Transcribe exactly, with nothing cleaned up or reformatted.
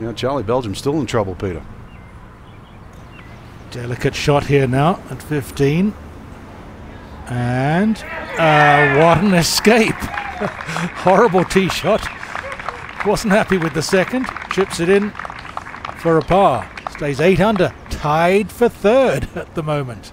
You know, Charlie Beljan's still in trouble, Peter. Delicate shot here now at fifteen. And uh, what an escape. Horrible tee shot. Wasn't happy with the second. Chips it in for a par. Stays eight under. Tied for third at the moment.